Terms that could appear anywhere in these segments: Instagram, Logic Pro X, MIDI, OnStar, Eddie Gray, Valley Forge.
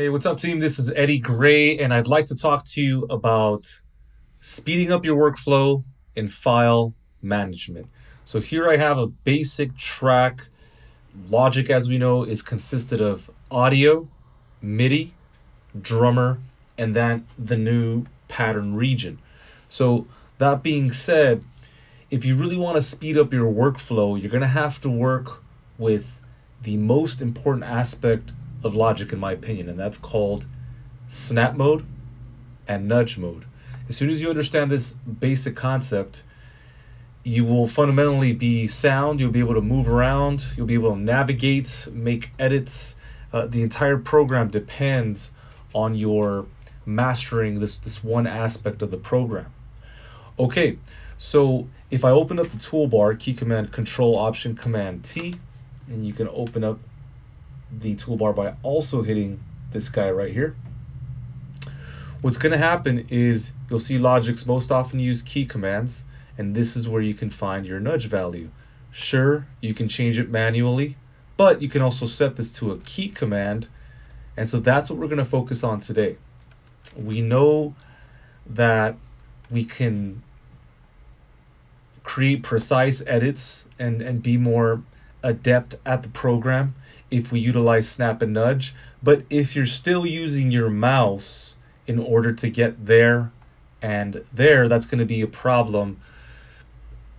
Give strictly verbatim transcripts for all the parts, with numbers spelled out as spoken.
Hey, what's up team? This is Eddie Gray, and I'd like to talk to you about speeding up your workflow in file management. So here I have a basic track. Logic, as we know, is consisted of audio, MIDI, drummer, and then the new pattern region. So that being said, if you really want to speed up your workflow, you're going to have to work with the most important aspect of Logic, in my opinion, and that's called snap mode and nudge mode. As soon as you understand this basic concept, you will fundamentally be sound. You'll be able to move around, you'll be able to navigate, make edits. Uh, the entire program depends on your mastering this this one aspect of the program. Okay, so if I open up the toolbar, key command control option command T, and you can open up the toolbar by also hitting this guy right here. What's going to happen is you'll see Logic's most often used key commands, and this is where you can find your nudge value. Sure, you can change it manually, but you can also set this to a key command, and so that's what we're going to focus on today. We know that we can create precise edits and, and be more adept at the program if we utilize snap and nudge, but if you're still using your mouse in order to get there and there, that's going to be a problem,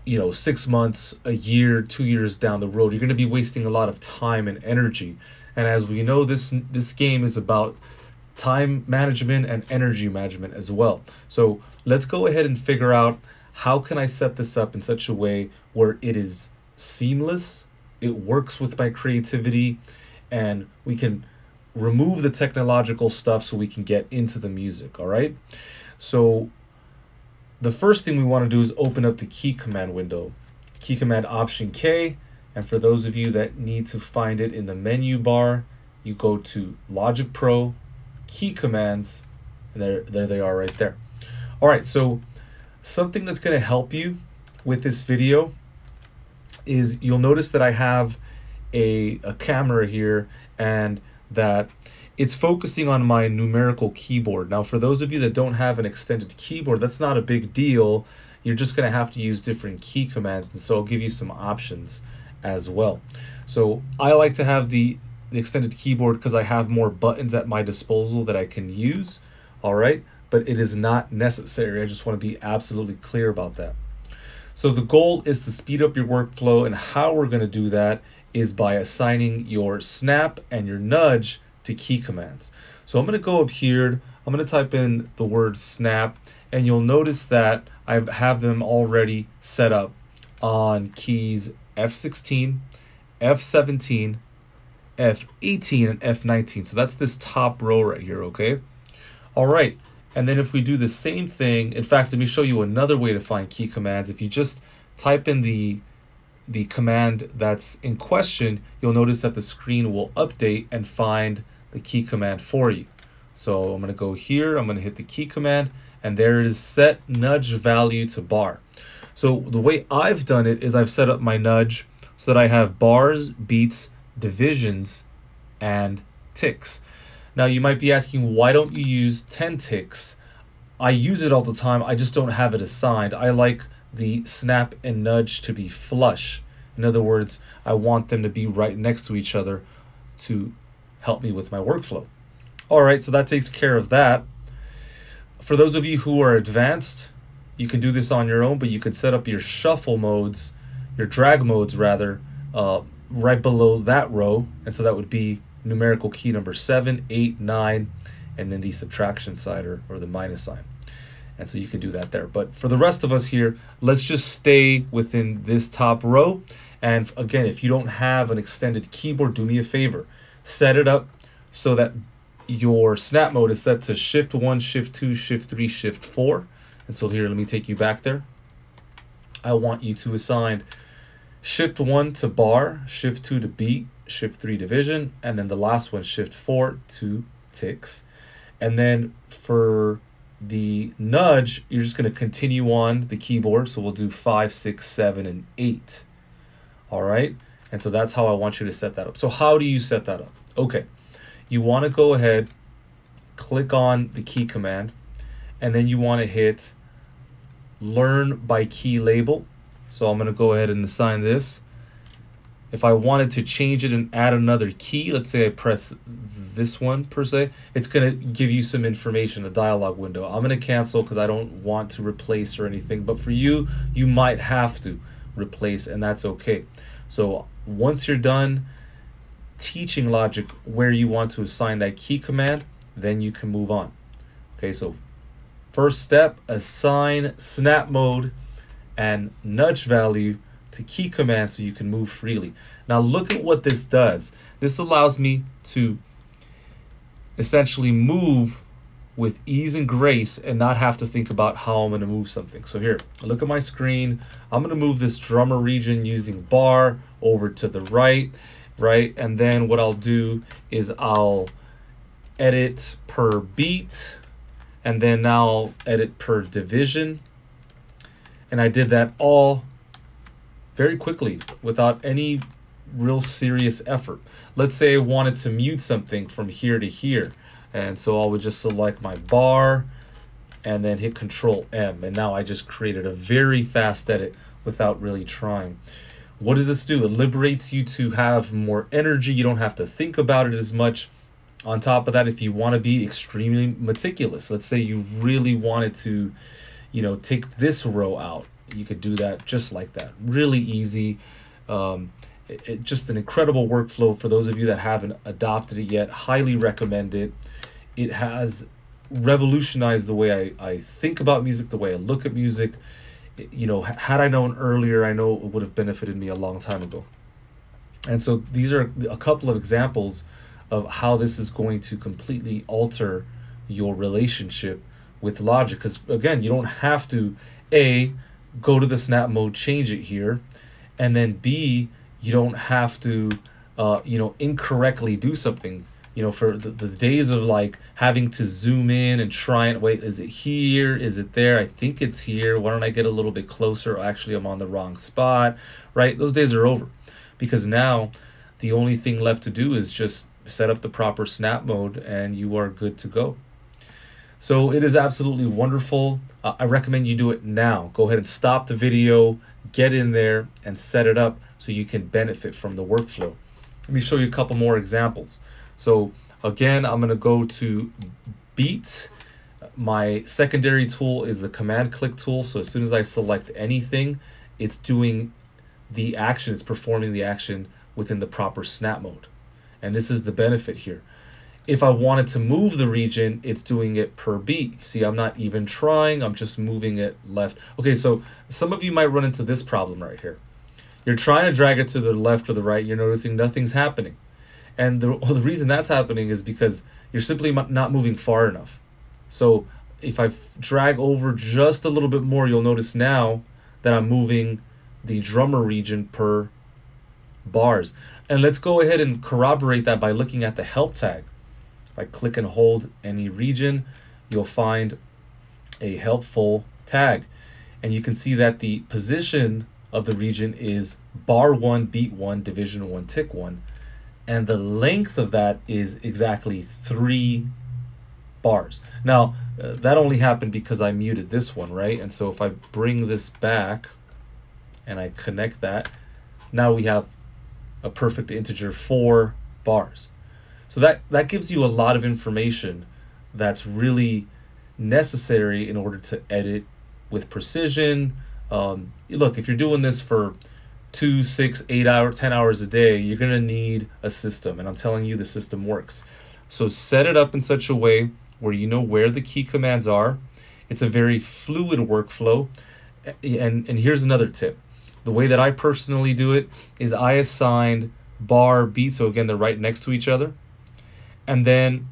you know, six months, a year, two years down the road. You're going to be wasting a lot of time and energy. And as we know, this, this game is about time management and energy management as well. So let's go ahead and figure out, how can I set this up in such a way where it is seamless, it works with my creativity, and we can remove the technological stuff so we can get into the music, all right? So the first thing we want to do is open up the key command window. Key command option K, and for those of you that need to find it in the menu bar, you go to Logic Pro, key commands, and there, there they are right there. All right, so something that's going to help you with this video is you'll notice that I have a, a camera here, and that it's focusing on my numerical keyboard. Now, for those of you that don't have an extended keyboard, that's not a big deal. You're just gonna have to use different key commands, and so I'll give you some options as well. So I like to have the, the extended keyboard because I have more buttons at my disposal that I can use, all right? But it is not necessary. I just wanna be absolutely clear about that. So the goal is to speed up your workflow, and how we're going to do that is by assigning your snap and your nudge to key commands. So I'm going to go up here, I'm going to type in the word snap, and you'll notice that I have them already set up on keys F sixteen, F seventeen, F eighteen, and F nineteen. So that's this top row right here, okay? All right. And then if we do the same thing, in fact, let me show you another way to find key commands. If you just type in the, the command that's in question, you'll notice that the screen will update and find the key command for you. So I'm going to go here, I'm going to hit the key command, and there is set nudge value to bar. So the way I've done it is I've set up my nudge so that I have bars, beats, divisions, and ticks. Now, you might be asking, why don't you use ten ticks? I use it all the time. I just don't have it assigned. I like the snap and nudge to be flush. In other words, I want them to be right next to each other to help me with my workflow. All right, so that takes care of that. For those of you who are advanced, you can do this on your own, but you can set up your shuffle modes, your drag modes rather, uh, right below that row. And so that would be numerical key number seven, eight, nine, and then the subtraction sign or, or the minus sign. And so you can do that there. But for the rest of us here, let's just stay within this top row. And again, if you don't have an extended keyboard, do me a favor, set it up so that your snap mode is set to shift one, shift two, shift three, shift four. And so here, let me take you back there. I want you to assign shift one to bar, shift two to beat, shift three division, and then the last one, shift four to ticks. And then for the nudge, you're just going to continue on the keyboard. So we'll do five, six, seven, and eight. All right. And so that's how I want you to set that up. So how do you set that up? Okay. You want to go ahead click on the key command, and then you want to hit learn by key label. So I'm going to go ahead and assign this. If I wanted to change it and add another key, let's say I press this one per se, it's going to give you some information, a dialog window. I'm going to cancel because I don't want to replace or anything, but for you, you might have to replace, and that's okay. So once you're done teaching Logic where you want to assign that key command, then you can move on. Okay, so first step, assign snap mode and nudge value to key command so you can move freely. Now look at what this does. This allows me to essentially move with ease and grace and not have to think about how I'm going to move something. So here, look at my screen. I'm going to move this drummer region using bar over to the right, right? And then what I'll do is I'll edit per beat, and then I'll edit per division. And I did that all very quickly without any real serious effort. Let's say I wanted to mute something from here to here. And so I would just select my bar and then hit Control M. And now I just created a very fast edit without really trying. What does this do? It liberates you to have more energy. You don't have to think about it as much. On top of that, if you want to be extremely meticulous, let's say you really wanted to, you know, take this row out, you could do that just like that. Really easy. Um, it, it, just an incredible workflow for those of you that haven't adopted it yet. Highly recommend it. It has revolutionized the way I, I think about music, the way I look at music. It, you know, had I known earlier, I know it would have benefited me a long time ago. And so these are a couple of examples of how this is going to completely alter your relationship with Logic. Because again, you don't have to, A, go to the snap mode, change it here, and then B, you don't have to uh you know incorrectly do something. You know, for the, the days of like having to zoom in and try and wait, is it here, is it there, I think it's here, why don't I get a little bit closer, actually I'm on the wrong spot, right? Those days are over, because now the only thing left to do is just set up the proper snap mode and you are good to go. So it is absolutely wonderful. Uh, I recommend you do it now. Go ahead and stop the video, get in there and set it up so you can benefit from the workflow. Let me show you a couple more examples. So again, I'm gonna go to beat. My secondary tool is the command click tool. So as soon as I select anything, it's doing the action, it's performing the action within the proper snap mode. And this is the benefit here. If I wanted to move the region, it's doing it per beat. See, I'm not even trying, I'm just moving it left. Okay, so some of you might run into this problem right here. You're trying to drag it to the left or the right, you're noticing nothing's happening. And the, well, the reason that's happening is because you're simply not moving far enough. So if I drag over just a little bit more, you'll notice now that I'm moving the drummer region per bars. And let's go ahead and corroborate that by looking at the help tag. If I click and hold any region, you'll find a helpful tag. And you can see that the position of the region is bar one, beat one, division one, tick one. And the length of that is exactly three bars. Now, uh, that only happened because I muted this one, right? And so if I bring this back and I connect that, now we have a perfect integer, four bars. So that, that gives you a lot of information that's really necessary in order to edit with precision. Um, look, if you're doing this for two, six, eight hours, ten hours a day, you're gonna need a system, and I'm telling you the system works. So set it up in such a way where you know where the key commands are. It's a very fluid workflow. And, and here's another tip. The way that I personally do it is I assign bar, beat, so again, they're right next to each other. And then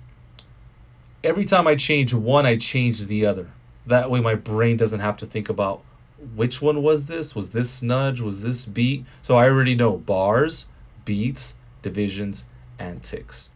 every time I change one, I change the other. That way my brain doesn't have to think about which one was this, was this nudge, was this beat. So I already know bars, beats, divisions, and ticks.